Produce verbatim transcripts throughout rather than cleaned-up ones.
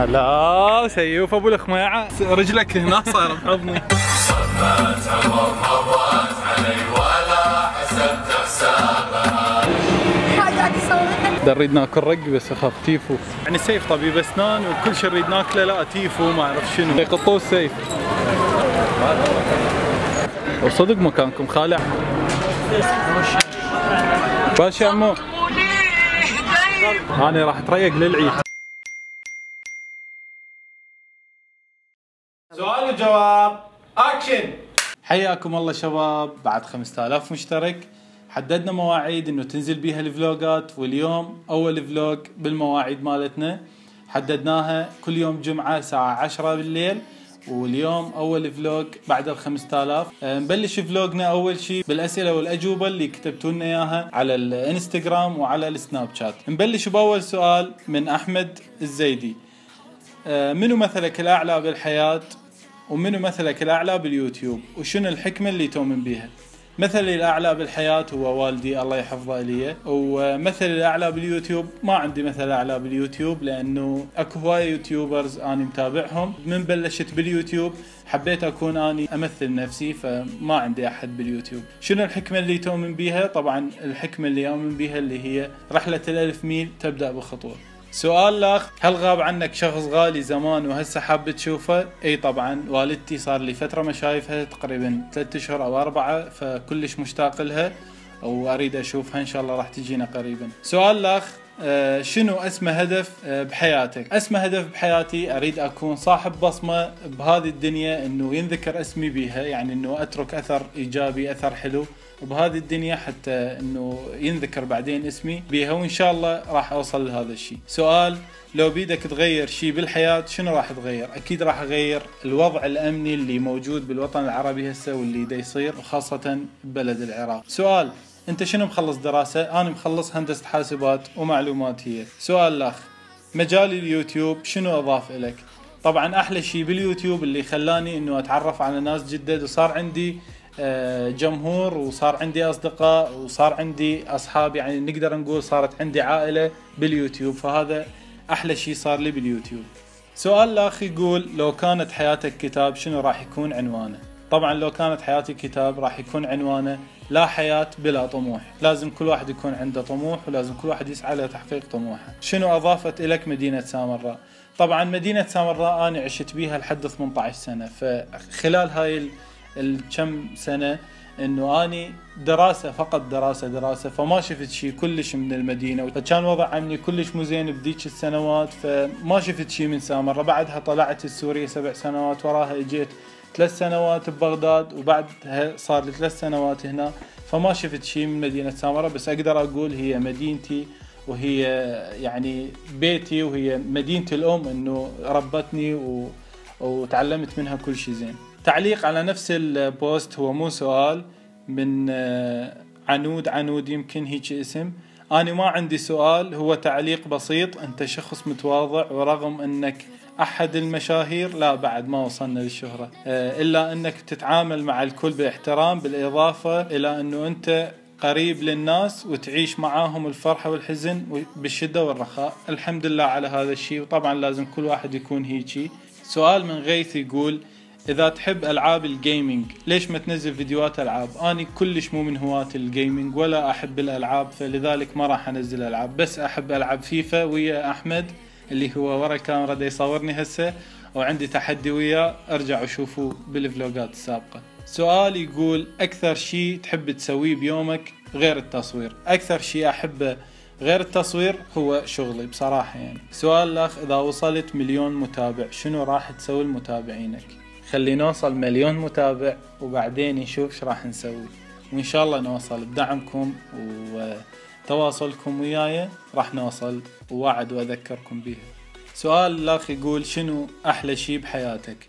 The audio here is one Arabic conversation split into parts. هلا سيوف ابو الخماعه، رجلك هنا صار بحضني. صمت عمر مرت علي ولا حسبت حسابها. ده نريد ناكل رق بس اخاف تيفو، يعني سيف طبيب اسنان وكل شيء نريد ناكله، لا تيفو ما اعرف شنو يقطوه السيف. وصدق مكانكم خالع. باش يا عمو انا راح اتريق للعيد. سؤال وجواب اكشن. حياكم الله شباب، بعد خمسة آلاف مشترك حددنا مواعيد انه تنزل بيها الفلوجات، واليوم اول فلوج بالمواعيد مالتنا حددناها كل يوم جمعه الساعه عشرة بالليل، واليوم اول فلوج بعد ال خمسة آلاف. نبلش فلوجنا اول شيء بالاسئله والاجوبه اللي كتبتوا لنا اياها على الانستغرام وعلى السناب شات. نبلش باول سؤال من احمد الزيدي، منو مثلك الاعلى بالحياه ومنو مثلك الاعلى باليوتيوب وشنو الحكمه اللي تؤمن بيها؟ مثلي الاعلى بالحياه هو والدي الله يحفظه لي، ومثلي الاعلى باليوتيوب ما عندي مثل اعلى باليوتيوب، لانه اكو هواي يوتيوبرز انا متابعهم من بلشت باليوتيوب حبيت اكون اني امثل نفسي، فما عندي احد باليوتيوب. شنو الحكمه اللي تؤمن بيها؟ طبعا الحكمه اللي اؤمن بيها اللي هي رحله الألف ميل تبدا بخطوه. سؤال لاخ، هل غاب عنك شخص غالي زمان وهسه حاب تشوفه؟ اي طبعا، والدتي صار لي فتره ما شايفها، تقريبا ثلاثة اشهر او أربعة، فكلش مشتاق لها واريد اشوفها، ان شاء الله راح تجينا قريبا. سؤال لاخ، آه شنو اسمى هدف آه بحياتك؟ اسمى هدف بحياتي اريد اكون صاحب بصمه بهذه الدنيا انه ينذكر اسمي بيها، يعني انه اترك اثر ايجابي اثر حلو بهذه الدنيا حتى انه ينذكر بعدين اسمي بيها، وان شاء الله راح اوصل لهذا الشيء. سؤال، لو بيدك تغير شيء بالحياه شنو راح تغير؟ اكيد راح اغير الوضع الامني اللي موجود بالوطن العربي هسه واللي دا يصير وخاصه ببلد العراق. سؤال، انت شنو مخلص دراسه؟ انا مخلص هندسه حاسبات ومعلومات هي. سؤال لاخ، مجالي اليوتيوب شنو اضاف لك؟ طبعا احلى شيء باليوتيوب اللي خلاني انه اتعرف على ناس جدد، وصار عندي جمهور وصار عندي اصدقاء وصار عندي اصحاب، يعني نقدر نقول صارت عندي عائله باليوتيوب، فهذا احلى شيء صار لي باليوتيوب. سؤال لاخ يقول، لو كانت حياتك كتاب شنو راح يكون عنوانه؟ طبعا لو كانت حياتي كتاب راح يكون عنوانه لا حياه بلا طموح، لازم كل واحد يكون عنده طموح ولازم كل واحد يسعى لتحقيق طموحه. شنو اضافت لك مدينه سامراء؟ طبعا مدينه سامراء انا عشت بيها لحد ثمانية عشر سنه، فخلال هاي الكم سنه انه اني دراسه فقط دراسه دراسه، فما شفت شيء كلش من المدينه، فكان وضع امني كلش مو زين بذيك السنوات، فما شفت شيء من سامراء. بعدها طلعت السوريه سبع سنوات، وراها اجيت ثلاث سنوات ببغداد، وبعدها صار لي ثلاث سنوات هنا، فما شفت شيء من مدينه سامراء، بس اقدر اقول هي مدينتي وهي يعني بيتي وهي مدينتي الام، انه ربتني و... وتعلمت منها كل شيء زين. تعليق على نفس البوست، هو مو سؤال، من عنود عنود يمكن هيك اسم. أنا ما عندي سؤال، هو تعليق بسيط، أنت شخص متواضع ورغم أنك أحد المشاهير لا بعد ما وصلنا للشهرة، إلا أنك تتعامل مع الكل بالاحترام، بالإضافة إلى أنه أنت قريب للناس وتعيش معاهم الفرحة والحزن بالشدة والرخاء. الحمد لله على هذا الشيء، وطبعا لازم كل واحد يكون هيك. سؤال من غيث يقول، إذا تحب ألعاب الجيمنج ليش ما تنزل فيديوهات ألعاب؟ أنا كلش مو من هواة الجيمنج ولا أحب الألعاب، فلذلك ما راح أنزل ألعاب، بس أحب ألعب فيفا ويا أحمد اللي هو ورا الكاميرا دا يصورني هسه، وعندي تحدي وياه، ارجعوا شوفوا بالفلوجات السابقة. سؤال يقول، أكثر شيء تحب تسويه بيومك غير التصوير؟ أكثر شيء أحبه غير التصوير هو شغلي بصراحة يعني. سؤال لاخ، إذا وصلت مليون متابع شنو راح تسوي لمتابعينك؟ خلينا نوصل مليون متابع وبعدين نشوف شو راح نسوي، وان شاء الله نوصل بدعمكم وتواصلكم وياي راح نوصل، ووعد واذكركم بيها. سؤال لاخ يقول، شنو احلى شيء بحياتك؟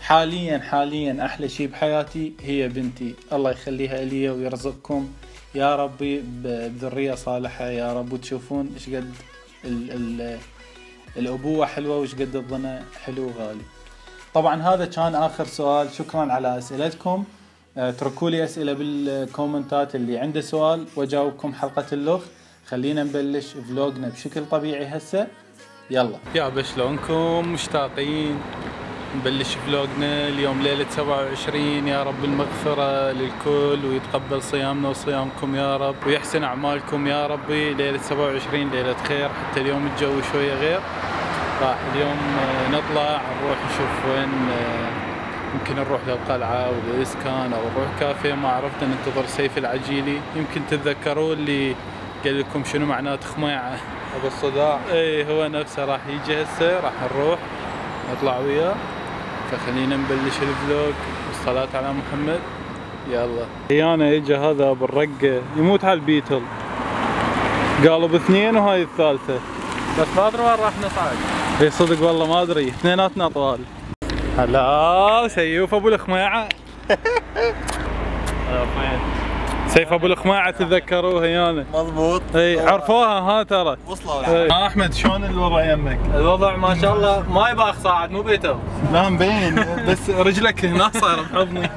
حاليا حاليا احلى شيء بحياتي هي بنتي، الله يخليها الي ويرزقكم يا ربي بذريه صالحه يا رب، وتشوفون ايش قد الابوه حلوه وايش قد الضنا حلو وغالي. طبعا هذا كان اخر سؤال، شكرا على اسئلتكم، اتركوا لي اسئله بالكومنتات اللي عنده سؤال واجاوبكم حلقه اللغ. خلينا نبلش فلوجنا بشكل طبيعي هسه، يلا يا بش شلونكم؟ مشتاقين نبلش فلوقنا اليوم ليله سبعة وعشرين. يا رب المغفره للكل ويتقبل صيامنا وصيامكم يا رب ويحسن اعمالكم يا ربي. ليله سبعة وعشرين ليله خير. حتى اليوم الجو شويه غير، راح اليوم نطلع نروح نشوف وين يمكن نروح للقلعه والاسكان او نروح كافيه، ما عرفت. ننتظر سيف العجيلي، يمكن تتذكرون اللي قال لكم شنو معنات خميعه ابو الصداع. اي هو نفسه راح يجي هسه، راح نروح نطلع وياه. فخلينا نبلش الفلوق والصلاة على محمد، يلا. ايانا اجى هذا بالرقه يموت على البيتل، قالب اثنين وهاي الثالثه، بس ما ادري وين راح نصعد. اي صدق والله ما ادري، اثنيناتنا طوال. هلا سيوف ابو الخماعه. سيف ابو الخماعه تتذكروها يانا؟ مضبوط. اي عرفوها ها ترى. وصلوا. ها احمد شلون الوضع يمك؟ الوضع ما شاء الله ما يبغى اصعد مو بيته. لا مبين بس رجلك هنا صايره بحضني.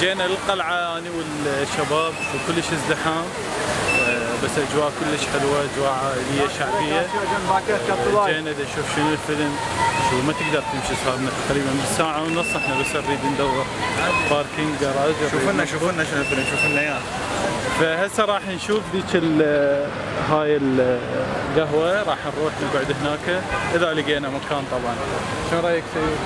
جينا للقلعة أنا والشباب وكلش ازدحام، بس أجواء كلش حلوة، أجواء عائلية شعبية. جينا نشوف شنو الفيلم، شو ما تقدر تمشي، صار لنا تقريبا ساعة ونص احنا بس نريد ندور باركينج جراج. شوف لنا شوف لنا شنو الفيلم، شوف لنا إياه. فهسه راح نشوف ذيك هاي القهوة، راح نروح نقعد هناك إذا لقينا مكان طبعا. شو رأيك سيد؟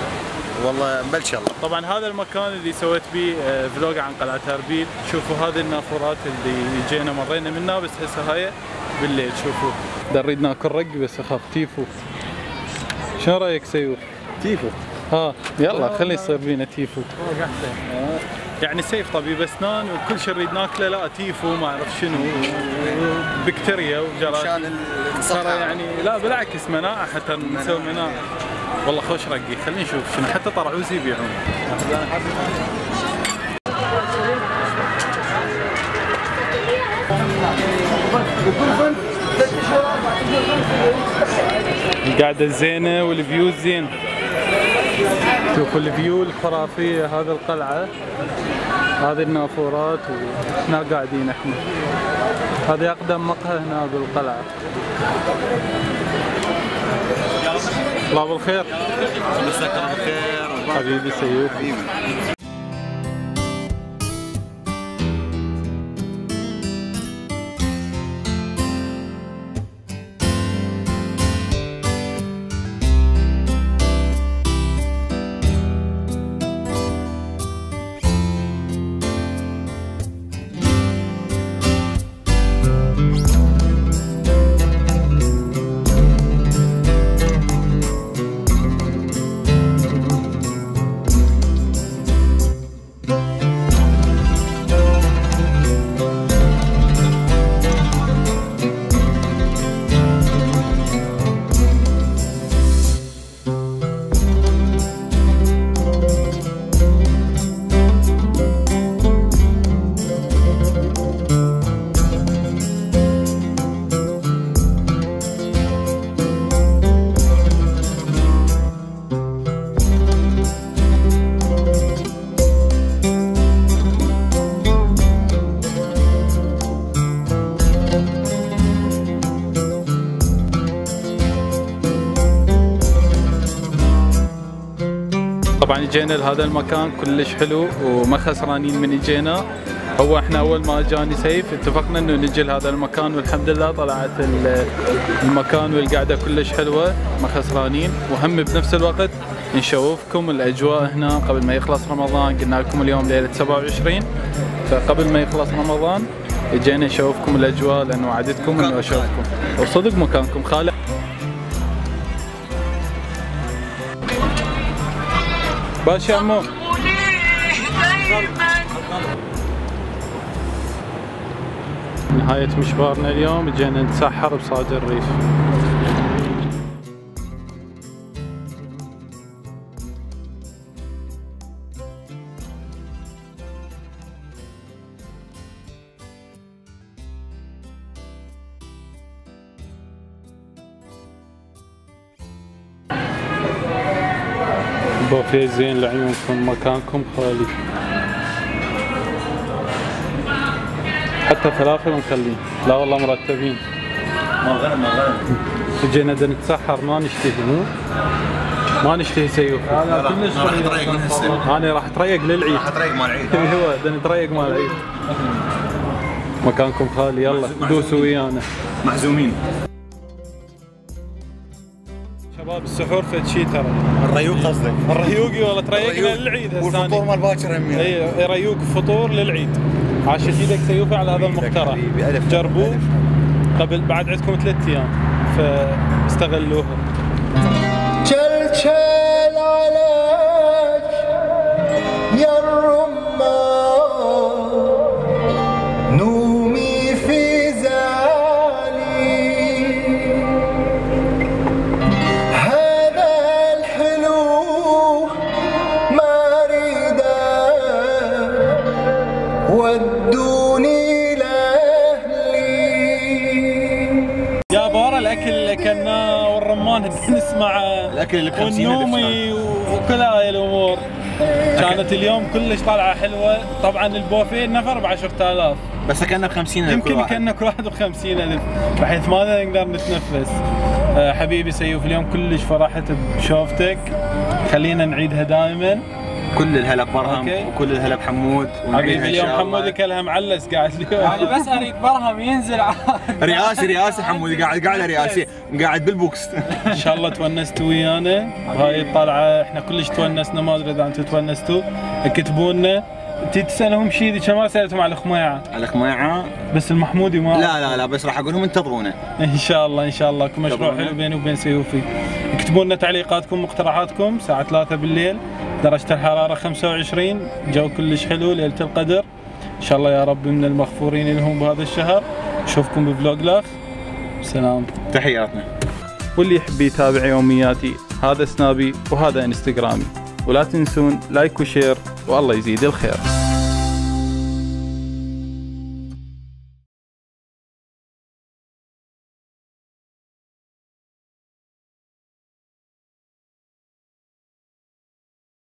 والله نبلش يلا. طبعا هذا المكان اللي سويت به فلوج عن قلعه أربيل، شوفوا هذه النافورات اللي جينا مرينا منها، بس هسه هاي بالليل. شوفوا نريد ناكل رقي بس اخاف تيفو. شو رايك سيوف؟ تيفو ها يلا خلي يصير بينا تيفو. آه. يعني سيف طبيب اسنان وكل شيء نريد ناكله، لا تيفو ما اعرف شنو بكتيريا وجراثيم صار، يعني لا بالعكس مناعه، حتى نسوي مناعه. والله خوش رقي، خلينا نشوف شنو، حتى طرعوزي يبيعون. القعدة زينة والفيو زين، شوفوا الفيو الخرافية. هذا القلعة، هذه النافورات، وهنا قاعدين احنا. هذا أقدم مقهى هنا بالقلعة. الله بالخير. مساك الله بالخير حبيبي سيوف. طبعا جينا لهذا المكان كلش حلو وما خسرانين من اجينا. هو احنا اول ما اجاني سيف اتفقنا انه نجي لهذا المكان، والحمد لله طلعت المكان والقعده كلش حلوه، ما خسرانين. وهم بنفس الوقت نشوفكم الاجواء هنا قبل ما يخلص رمضان. قلنا لكم اليوم ليله سبعة وعشرين، فقبل ما يخلص رمضان اجينا نشوفكم الاجواء، لانه وعدتكم انه اشوفكم، وصدق مكانكم خالق. باشا يا مو. نهاية مشوارنا اليوم، جينا نتسحر بصادر الريف. بوفيه زين لعيونكم، مكانكم خالي. حتى فلافل مخلين، لا والله مرتبين. ما غير ما غير. جينا نتسحر ما نشتهي، مو؟ ما نشتهي سيوف. انا راح اتريق من هسه. انا راح اتريق للعيد. راح اتريق مال العيد. اللي هو بدنا نتريق مال العيد. مكانكم خالي، يلا دوسوا ويانا. معزومين. شباب السحور فد شي ترى. الريوق قصدك؟ الريوقي والله تريقنا للعيد هسه. والفطور مال باكر همين. اي ريوق فطور للعيد. عاش ايدك سيوفي على هذا المقترح، جربوه قبل، بعد عندكم ثلاث ايام فاستغلوها. جلجل عليك يا الرمان، نومي في زعلي، هذا الحلو ما اريده دوني لأهلي. يا بورا الأكل اللي كنا والرمان نسمعه والنومي وكل هاي الأمور كانت اليوم كلش طالعة حلوة. طبعا البوفيه نفر ب عشرة آلاف بس كنا ب خمسين ألف، يمكن كنا كل واحد ب خمسين ألف بحيث ما نقدر نتنفس. أه حبيبي سيوف اليوم كلش فرحت بشوفتك، خلينا نعيدها دائما. كل الهلا برهم وكل الهلا بحمود حبيبي. اليوم حمودي كلها معلس قاعد اليوم. انا بس اريد برهم ينزل رئاسي رئاسي حمودي قاعد قاعد رئاسي قاعد بالبوكس. ان شاء الله تونستوا ويانا بهاي الطلعه، احنا كلش تونسنا، ما ادري اذا انتم تونستوا. اكتبوا لنا، انت تسالهم شيء كم مره سالتهم على الخميعه؟ على الخميعه بس المحمودي ما لا لا لا بس راح اقول لهم انتظرونا ان شاء الله. ان شاء الله كم مشروع حلو بيني وبين سيوفي. اكتبوا لنا تعليقاتكم مقترحاتكم. الساعه ثلاثة بالليل، درجة الحرارة خمسة وعشرين، جو كلش حلو، ليلة القدر. إن شاء الله يا رب من المغفورين لهم بهذا الشهر. نشوفكم بفلوق الأخ، سلام، تحياتنا. واللي يحب يتابع يومياتي، هذا سنابي وهذا انستغرامي، ولا تنسون لايك وشير، والله يزيد الخير.